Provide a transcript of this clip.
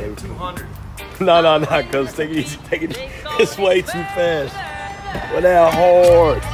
baby. 200. No, cuz take it easy. It's way too fast. Went out hard.